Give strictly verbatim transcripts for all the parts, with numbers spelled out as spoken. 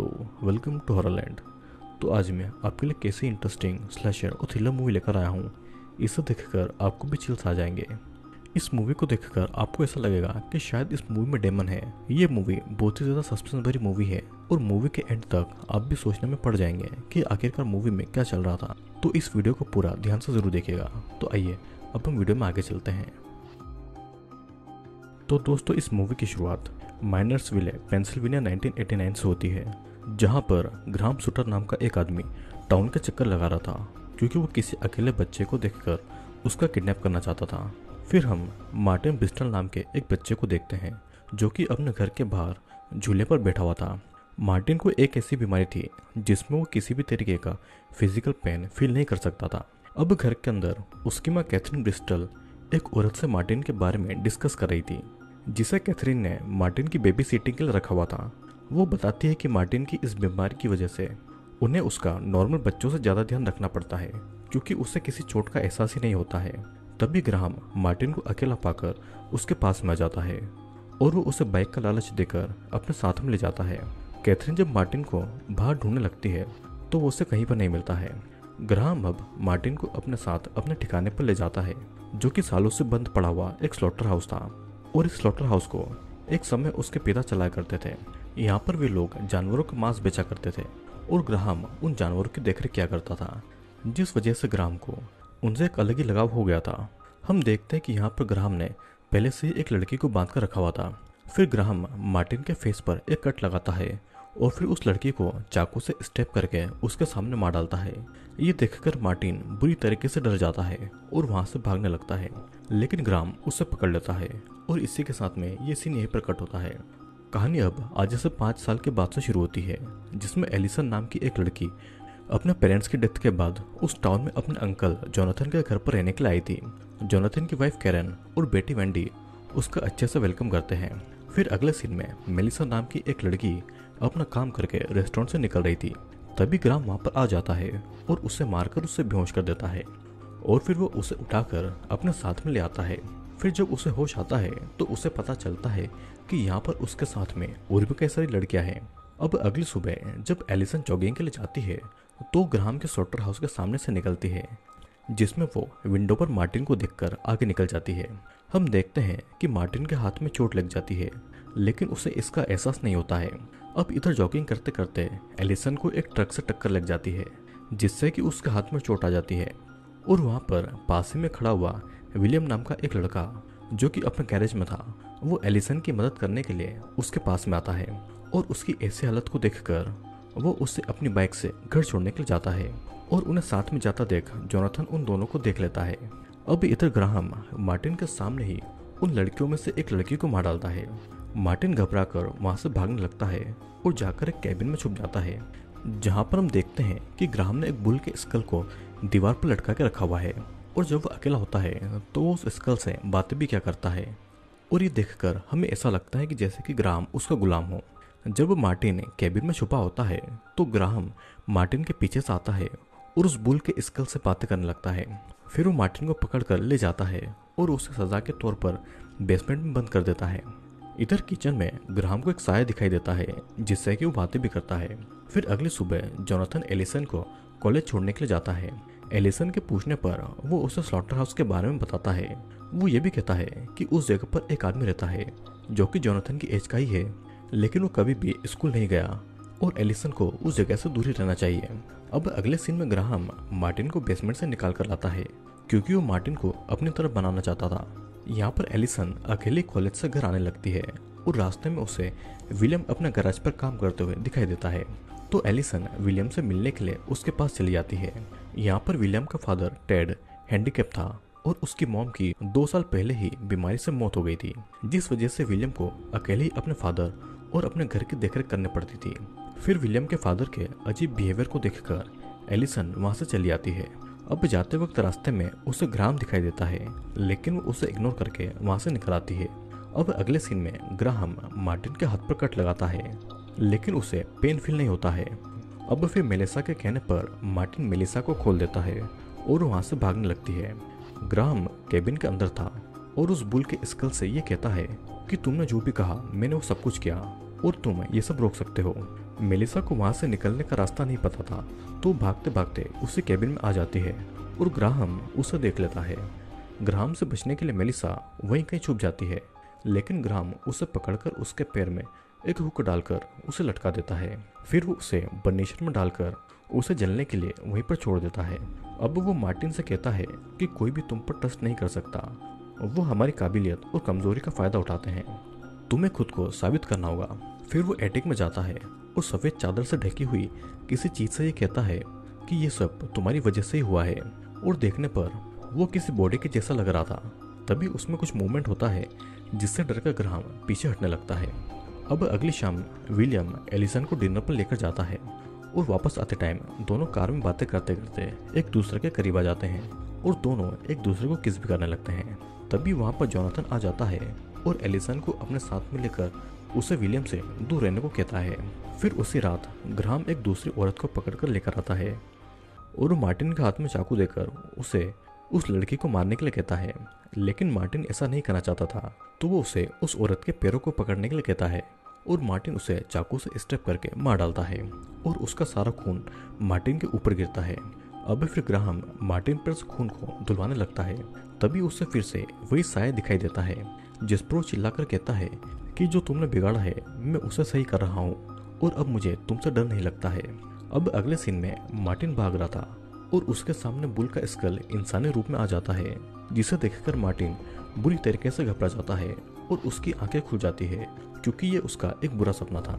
दोस्तों, welcome to हॉररलैंड। तो आज मैं आपके लिए कैसी इंटरेस्टिंग स्लैशर और थ्रिलर मूवी लेकर आया हूँ, इसे देखकर आपको भी चिल्स आ जाएंगे। इस मूवी को देखकर आपको ऐसा लगेगा कि शायद इस मूवी में डेमन है। ये मूवी बहुत ही ज़्यादा सस्पेंस भरी मूवी है और मूवी के एंड तक आप भी सोचने में पड़ जाएंगे कि आखिरकार मूवी में क्या चल रहा था। तो इस वीडियो को पूरा ध्यान से ज़रूर देखिएगा। तो आइए अब हम वीडियो में आगे चलते हैं। तो दोस्तों, इस मूवी की शुरुआत Minersville Pennsylvania nineteen eighty nine से होती है, जहां पर ग्राहम सुटर नाम का एक आदमी टाउन के चक्कर लगा रहा था क्योंकि वो किसी अकेले बच्चे को देखकर उसका किडनैप करना चाहता था। फिर हम मार्टिन ब्रिस्टल नाम के एक बच्चे को देखते हैं जो कि अपने घर के बाहर झूले पर बैठा हुआ था। मार्टिन को एक ऐसी बीमारी थी जिसमें वो किसी भी तरीके का फिजिकल पेन फील नहीं कर सकता था। अब घर के अंदर उसकी माँ कैथरीन ब्रिस्टल एक औरत से मार्टिन के बारे में डिस्कस कर रही थी, जिसे कैथरीन ने मार्टिन की बेबी सीटिंग के लिए रखा हुआ था। वो बताती है कि मार्टिन की इस बीमारी की वजह से उन्हें उसका नॉर्मल बच्चों से ज़्यादा ध्यान रखना पड़ता है क्योंकि उसे किसी चोट का एहसास ही नहीं होता है। तभी ग्राहम मार्टिन को अकेला पाकर उसके पास में आ जाता है और वो उसे बाइक का लालच देकर अपने साथ में ले जाता है। कैथरीन जब मार्टिन को बाहर ढूंढने लगती है तो वो उसे कहीं पर नहीं मिलता है। ग्राहम अब मार्टिन को अपने साथ अपने ठिकाने पर ले जाता है जो कि सालों से बंद पड़ा हुआ एक स्लॉटर हाउस था और इस स्लॉटर हाउस को एक समय उसके पिता चलाया करते थे। यहाँ पर वे लोग जानवरों का मांस बेचा करते थे और ग्राहम उन जानवरों की देखरेख किया करता था, जिस वजह से ग्राहम को उनसे एक अलग ही लगाव हो गया था। हम देखते हैं कि यहाँ पर ग्राहम ने पहले से एक लड़की को बांध कर रखा हुआ था। फिर ग्राहम मार्टिन के फेस पर एक कट लगाता है और फिर उस लड़की को चाकू से स्टेप करके उसके सामने मार डालता है। ये देखकर मार्टिन बुरी तरीके से डर जाता है और वहाँ से भागने लगता है, लेकिन ग्राहम उसे पकड़ लेता है और इसी के साथ में ये सीन यहीं पर कट होता है। कहानी अब आज से पाँच साल के बाद से शुरू होती है, जिसमें एलिसन नाम की एक लड़की अपने पेरेंट्स की डेथ के बाद उस टाउन में अपने अंकल जोनाथन के घर पर रहने के लिए आई थी। जोनाथन की वाइफ कैरन और बेटी वेंडी उसका अच्छे से वेलकम करते हैं। फिर अगले सीन में मेलिसा नाम की एक लड़की अपना काम करके रेस्टोरेंट से निकल रही थी, तभी ग्राहम वहाँ पर आ जाता है और उसे मारकर उसे बेहोश कर देता है और फिर वो उसे उठाकर अपने साथ में ले आता है। फिर जब उसे होश आता है तो उसे पता चलता है कि यहाँ पर उसके साथ में और भी कई सारी लड़कियाँ हैं। अब अगली सुबह जब एलिसन जॉगिंग के लिए जाती है तो ग्राहम के स्लॉटर हाउस के सामने से निकलती है, जिसमें वो विंडो पर मार्टिन को देखकर आगे निकल जाती है। हम देखते हैं कि मार्टिन के हाथ में चोट लग जाती है, लेकिन उसे इसका एहसास नहीं होता है। अब इधर जॉगिंग करते करते एलिसन को एक ट्रक से टक्कर लग जाती है, जिससे कि उसके हाथ में चोट आ जाती है और वहाँ पर पास ही में खड़ा हुआ विलियम नाम का एक लड़का जो कि अपने गैरेज में था, वो एलिसन की मदद करने के लिए उसके पास में आता है और उसकी ऐसी हालत को देखकर वो उससे अपनी बाइक से घर छोड़ने के लिए जाता है और उन्हें साथ में जाता देख जोनाथन उन दोनों को देख लेता है। अब इधर ग्राहम मार्टिन के सामने ही उन लड़कियों में से एक लड़की को मार डालता है। मार्टिन घबरा कर वहाँ से भागने लगता है और जाकर एक कैबिन में छुप जाता है, जहाँ पर हम देखते हैं कि ग्राहम ने एक बुल के स्कल को दीवार पर लटका के रखा हुआ है और जब वह अकेला होता है तो वो उस स्कल से बातें भी क्या करता है और ये देखकर हमें ऐसा लगता है कि जैसे कि ग्राहम उसका गुलाम हो। जब मार्टिन कैबिन में छुपा होता है तो ग्राहम मार्टिन के पीछे से आता है और उस बुल के स्कल से बातें करने लगता है। फिर वो मार्टिन को पकड़ कर ले जाता है और उसे सजा के तौर पर बेसमेंट में बंद कर देता है। इधर किचन में ग्राहम को एक साया दिखाई देता है, जिससे कि वो बातें भी करता है। फिर अगली सुबह जोनाथन एलिसन को कॉलेज छोड़ने के लिए जाता है। एलिसन के पूछने पर वो उसे स्लॉटर हाउस के बारे में बताता है। वो ये भी कहता है कि उस जगह पर एक आदमी रहता है जो कि जोनाथन की एज का ही है, लेकिन वो कभी भी स्कूल नहीं गया और एलिसन को उस जगह से दूर ही रहना चाहिए। अब अगले सीन में ग्राहम मार्टिन को बेसमेंट से निकाल कर लाता है क्योंकि वो मार्टिन को अपनी तरफ बनाना चाहता था। यहाँ पर एलिसन अकेले कॉलेज से घर आने लगती है और रास्ते में उसे विलियम अपने गैराज पर काम करते हुए दिखाई देता है, तो एलिसन विलियम से मिलने के लिए उसके पास चली जाती है। यहाँ पर विलियम का फादर टेड हैंडीकैप था और उसकी मॉम की दो साल पहले ही बीमारी से मौत हो गई थी, जिस वजह से विलियम को अकेले ही अपने फादर और अपने घर की देखरेख करनी पड़ती थी। फिर विलियम के फादर के अजीब बिहेवियर को देखकर एलिसन वहाँ से चली आती है। अब जाते वक्त रास्ते में उसे ग्राहम दिखाई देता है, लेकिन वो उसे इग्नोर करके वहाँ से निकल आती है। अब अगले सीन में ग्राहम मार्टिन के हाथ पर कट लगाता है, लेकिन उसे पेन फील नहीं होता है। अब फिर मेलिसा के कहने पर मार्टिन मेलिसा को खोल देता है और वहाँ से भागने लगती है। ग्राहम केबिन के अंदर था और उस बुल के स्कल से ये कहता है कि तुमने जो भी कहा मैंने वो सब कुछ किया और तुम ये सब रोक सकते हो। मेलिसा को वहाँ से निकलने का रास्ता नहीं पता था, तो भागते भागते उसी केबिन में आ जाती है और ग्राहम उसे देख लेता है। ग्राहम से बचने के लिए मेलिसा वहीं कहीं छुप जाती है, लेकिन ग्राहम उसे पकड़कर उसके पैर में एक हुक डालकर उसे लटका देता है। फिर वो उसे बर्निशर में डालकर उसे जलने के लिए वहीं पर छोड़ देता है। अब वो मार्टिन से कहता है कि कोई भी तुम पर ट्रस्ट नहीं कर सकता, वो हमारी काबिलियत और कमजोरी का फायदा उठाते हैं, तुम्हें खुद को साबित करना होगा। फिर वो एटिक में जाता है और सफ़ेद चादर से ढकी हुई किसी चीज़ से ये कहता है कि ये सब तुम्हारी वजह से ही हुआ है, और देखने पर वो किसी बॉडी के जैसा लग रहा था। तभी उसमें कुछ मूवमेंट होता है जिससे डरकर ग्राहम पीछे हटने लगता है। अब अगली शाम विलियम एलिसन को डिनर पर लेकर जाता है और वापस आते टाइम दोनों कार में बातें करते करते एक दूसरे के करीब आ जाते हैं और दोनों एक दूसरे को किस भी करने लगते हैं। तभी वहाँ पर जोनाथन आ जाता है और एलिसन को अपने साथ में लेकर उसे विलियम से दूर रहने को कहता है। फिर उसी रात ग्राहम एक दूसरी औरत को पकड़कर लेकर आता है और मार्टिन के हाथ में चाकू देकर उसे उस लड़की को मारने के लिए कहता है, लेकिन मार्टिन ऐसा नहीं करना चाहता था, तो वो उसे उस औरत के पैरों को पकड़ने के लिए कहता है और मार्टिन उसे चाकू से स्टेप करके मार डालता है और उसका सारा खून मार्टिन के ऊपर गिरता है। अब फिर ग्राहम मार्टिन पर उस खून को धुलवाने लगता है। तभी उसे फिर से वही साया दिखाई देता है जिस पर वो चिल्लाकर कहता है कि जो तुमने बिगाड़ा है मैं उसे सही कर रहा हूँ और अब मुझे तुमसे डर नहीं लगता है। अब अगले सीन में मार्टिन भाग रहा था और उसके सामने बुल का स्कल इंसानी रूप में आ जाता है, जिसे देखकर मार्टिन बुरी तरीके से घबरा जाता है और उसकी आंखें खुल जाती है क्योंकि ये उसका एक बुरा सपना था।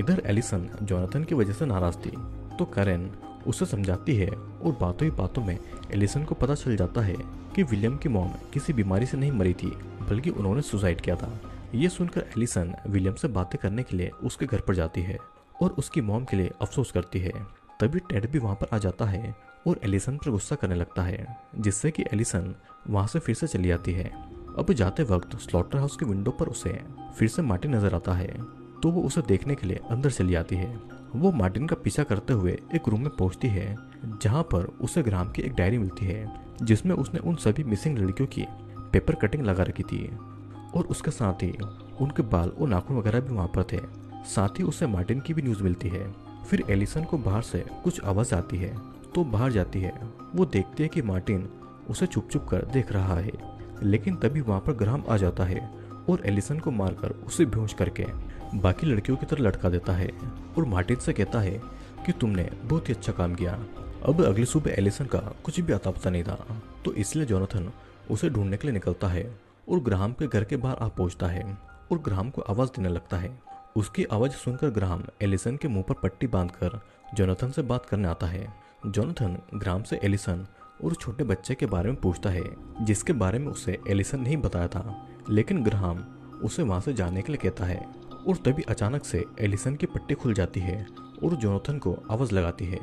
इधर एलिसन जोनाथन की वजह से नाराज थी, तो कैरेन उसे समझाती है और बातों ही बातों में एलिसन को पता चल जाता है कि विलियम की मॉम किसी बीमारी से नहीं मरी थी, बल्कि उन्होंने सुसाइड किया था। ये सुनकर एलिसन विलियम से बातें करने के लिए उसके घर पर जाती है और उसकी मॉम के लिए अफसोस करती है। तभी टेड भी वहाँ पर आ जाता है और एलिसन पर गुस्सा करने लगता है, जिससे कि एलिसन वहाँ से फिर से चली जाती है। अब जाते वक्त स्लॉटर हाउस की विंडो पर उसे फिर से मार्टिन नजर आता है, तो वो उसे देखने के लिए अंदर चली जाती है। वो मार्टिन का पीछा करते हुए एक रूम में पहुंचती है, जहाँ पर उसे ग्राहम की एक डायरी मिलती है जिसमें उसने उन सभी मिसिंग लड़कियों की पेपर कटिंग लगा रखी थी और उसके साथ ही उनके बाल और नाखून वगैरह भी वहाँ पर थे। साथ ही उसे मार्टिन की भी न्यूज़ मिलती है। फिर एलिसन को बाहर से कुछ आवाज़ आती है, तो बाहर जाती है। वो देखती है कि मार्टिन उसे छुप छुप कर देख रहा है, लेकिन तभी वहाँ पर ग्राहम आ जाता है और एलिसन को मारकर उसे बेहोश करके बाकी लड़कियों की तरह लटका देता है और मार्टिन से कहता है कि तुमने बहुत ही अच्छा काम किया। अब अगली सुबह एलिसन का कुछ भी आता पता नहीं था, तो इसलिए जोनाथन उसे ढूंढने के लिए निकलता है और ग्राहम के घर के बाहर आ पहुँचता है और ग्राहम को आवाज़ देने लगता है। उसकी आवाज़ सुनकर ग्राहम एलिसन के मुँह पर पट्टी बांधकर जोनाथन से बात करने आता है। जोनाथन ग्राहम से एलिसन और छोटे बच्चे के बारे में पूछता है, जिसके बारे में उसे एलिसन नहीं बताया था, लेकिन ग्राहम उसे वहाँ से जाने के लिए कहता है। और तभी अचानक से एलिसन की पट्टी खुल जाती है और जोनाथन को आवाज़ लगाती है।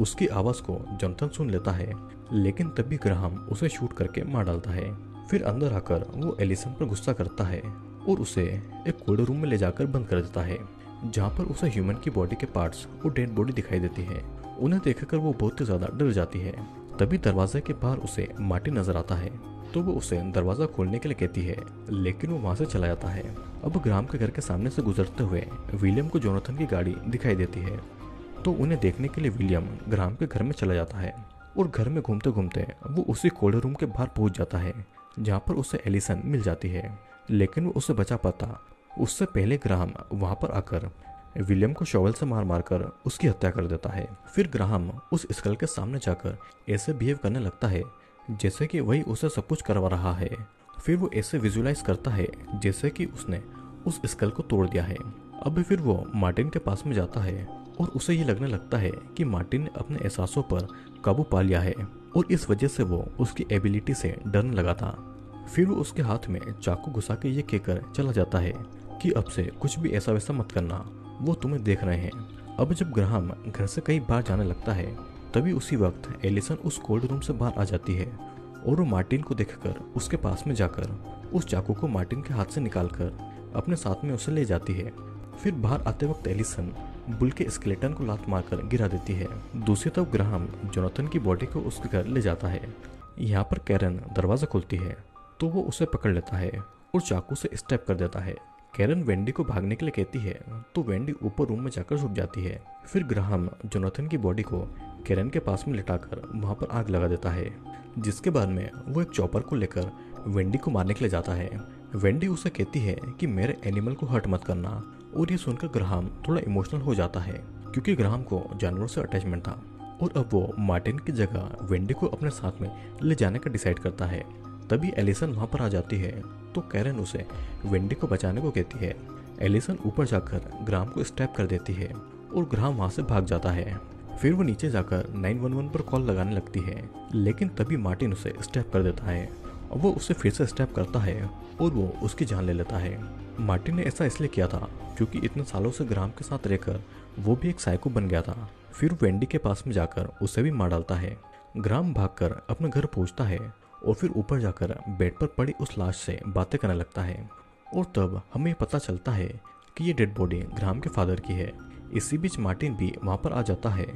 उसकी आवाज़ को जोनाथन सुन लेता है, लेकिन तभी ग्राहम उसे शूट करके मार डालता है। फिर अंदर आकर वो एलिसन पर गुस्सा करता है और उसे एक कोल्ड रूम में ले जाकर बंद कर देता है, जहाँ पर उसे ह्यूमन की बॉडी के पार्ट्स और डेड बॉडी दिखाई देती है। उन्हें देखकर वो बहुत ही ज़्यादा डर जाती है। तभी दरवाजे के बाहर उसे मार्टिन नजर आता है, तो वो उसे दरवाज़ा खोलने के लिए कहती है, लेकिन वो वहाँ से चला जाता है। अब ग्राहम के घर के सामने से गुजरते हुए विलियम को जोनाथन की गाड़ी दिखाई देती है, तो उन्हें देखने के लिए विलियम ग्राहम के घर में चला जाता है और घर में घूमते घूमते वो उसी कोल्ड रूम के बाहर पहुँच जाता है, जहाँ पर उसे एलिसन मिल जाती है, लेकिन वो उसे बचा पाता। उससे पहले ग्राहम वहाँ पर आकर विलियम को शॉवल से मार मार कर उसकी हत्या कर देता है। फिर ग्राहम उस स्कल के सामने जाकर ऐसे बिहेव करने लगता है जैसे कि वही उसे सब कुछ करवा रहा है। फिर वो ऐसे विजुलाइज करता है जैसे कि उसने उस स्कल को तोड़ दिया है। अब फिर वो मार्टिन के पास में जाता है और उसे ये लगने लगता है कि मार्टिन ने अपने एहसासों पर काबू पा लिया है और इस वजह से वो उसकी एबिलिटी से डरने लगा था। फिर वो उसके हाथ में चाकू घुसा के ये कहकर चला जाता है कि अब से कुछ भी ऐसा वैसा मत करना, वो तुम्हें देख रहे हैं। अब जब ग्राहम घर से कई बार जाने लगता है, तभी उसी वक्त एलिसन उस कोल्ड रूम से बाहर आ जाती है और वो मार्टिन को देखकर उसके पास में जाकर उस चाकू को मार्टिन के हाथ से निकालकर अपने साथ में उसे ले जाती है। फिर बाहर आते वक्त एलिसन बुल के स्केलेटन को लात मारकर गिरा देती है। दूसरी तरफ ग्राहम जोनाथन की बॉडी को उसके घर ले जाता है। यहाँ पर कैरन दरवाज़ा खोलती है, तो वो उसे पकड़ लेता है और चाकू से स्टेप कर देता है। कैरन वेंडी को भागने के लिए कहती है तो वेंडी ऊपर रूम में जाकर छुप जाती है। फिर ग्राहम जोनाथन की बॉडी को कैरन के पास में लिटाकर वहां पर आग लगा देता है, जिसके बाद में वो एक चॉपर को लेकर वेंडी को मारने के लिए जाता है। वेंडी उसे कहती है कि मेरे एनिमल को हर्ट मत करना, और ये सुनकर ग्राहम थोड़ा इमोशनल हो जाता है क्योंकि ग्राहम को जानवरों से अटैचमेंट था, और अब वो मार्टिन की जगह वेंडी को अपने साथ में ले जाने का डिसाइड करता है। तभी एलिसन वहां पर आ जाती है तो कैरन उसे वेंडी को बचाने को कहती है। एलिसन ऊपर जाकर ग्राहम को स्टैब कर देती है और ग्राहम वहां से भाग जाता है। फिर वो नीचे जाकर नाइन वन वन पर कॉल लगाने लगती है, लेकिन तभी मार्टिन उसे स्टैब कर देता है। वो उसे फिर से स्टैब करता है और वो उसकी जान ले लेता है। मार्टिन ने ऐसा इसलिए किया था क्योंकि इतने सालों से ग्राहम के साथ रहकर वो भी एक साइको बन गया था। फिर वेंडी के पास में जाकर उसे भी मार डालता है। ग्राहम भागकर अपने घर पहुंचता है और फिर ऊपर जाकर बेड पर पड़ी उस लाश से बातें करने लगता है, और तब हमें पता चलता है कि ये डेड बॉडी ग्राहम के फादर की है। इसी बीच मार्टिन भी वहाँ पर आ जाता है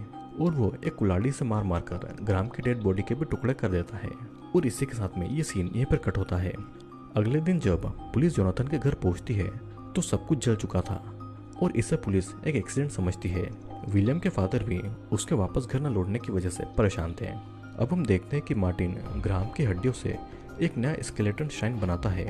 और वो एक कुल्हाड़ी से मार मार कर ग्राहम की डेड बॉडी के भी टुकड़े कर देता है, और इसी के साथ में ये सीन यहीं पर कट होता है। अगले दिन जब पुलिस जोनाथन के घर पहुँचती है तो सब कुछ जल चुका था, और इसे पुलिस एक एक्सीडेंट समझती है। विलियम के फादर भी उसके वापस घर न लौटने की वजह से परेशान थे। अब हम देखते हैं कि मार्टिन ग्राहम की हड्डियों से एक नया स्केलेटन श्राइन बनाता है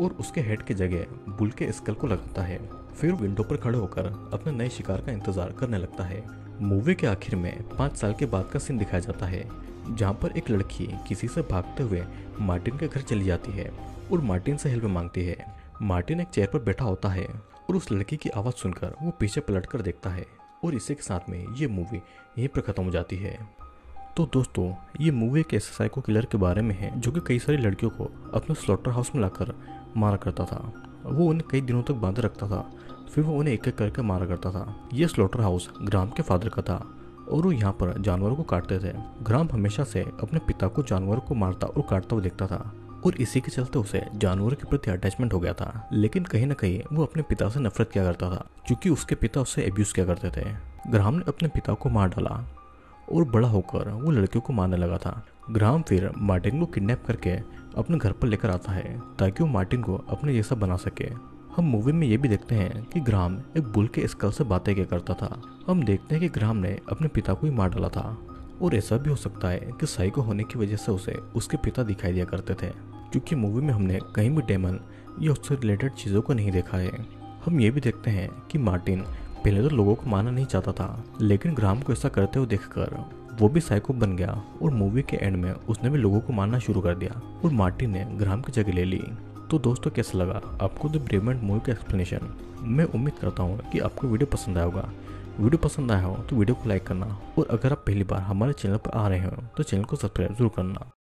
और उसके हेड की जगह बुल के स्कल को लगाता है। फिर विंडो पर खड़े होकर अपने नए शिकार का इंतजार करने लगता है। मूवी के आखिर में पाँच साल के बाद का सीन दिखाया जाता है, जहाँ पर एक लड़की किसी से भागते हुए मार्टिन के घर चली जाती है और मार्टिन से हेल्प मांगती है। मार्टिन एक चेयर पर बैठा होता है और उस लड़की की आवाज़ सुनकर वो पीछे पलट कर देखता है, और इसी के साथ में ये मूवी यहीं पर ख़त्म हो जाती है। तो दोस्तों, ये मूवी एक ऐसे साइको किलर के बारे में है जो कि कई सारी लड़कियों को अपने स्लॉटर हाउस में लाकर मारा करता था। वो उन्हें कई दिनों तक बांधे रखता था, फिर वो उन्हें एक एक करके मारा करता था। ये स्लॉटर हाउस ग्राहम के फादर का था और वो यहाँ पर जानवरों को काटते थे। ग्राहम हमेशा से अपने पिता को जानवरों को मारता और काटता हुआ देखता था, और इसी के चलते उसे जानवरों के प्रति अटैचमेंट हो गया था। लेकिन कहीं ना कहीं वो अपने पिता से नफरत किया करता था क्योंकि उसके पिता उससे अब्यूज़ किया करते थे। ग्राहम ने अपने पिता को मार डाला और बड़ा होकर वो लड़कियों को मारने लगा था। ग्राहम फिर मार्टिन को किडनैप करके अपने घर पर लेकर आता है ताकि वो मार्टिन को अपने जैसा बना सके। हम मूवी में ये भी देखते हैं कि ग्राहम एक बुल के स्कल से बातें किया करता था। हम देखते हैं कि ग्राहम ने अपने पिता को ही मार डाला था, और ऐसा भी हो सकता है कि साइको होने की वजह से उसे उसके पिता दिखाई दिया करते थे, क्योंकि मूवी में हमने कहीं भी डेमन या उससे रिलेटेड चीज़ों को नहीं देखा है। हम ये भी देखते हैं कि मार्टिन पहले तो लोगों को मारना नहीं चाहता था, लेकिन ग्राहम को ऐसा करते हुए देखकर वो भी साइको बन गया, और मूवी के एंड में उसने भी लोगों को मारना शुरू कर दिया और मार्टिन ने ग्राहम की जगह ले ली। तो दोस्तों, कैसा लगा आपको द बेसमेंट मूवी का एक्सप्लेनेशन? मैं उम्मीद करता हूँ कि आपको वीडियो पसंद आया होगा। वीडियो पसंद आया हो तो वीडियो को लाइक करना, और अगर आप पहली बार हमारे चैनल पर आ रहे हो तो चैनल को सब्सक्राइब जरूर करना।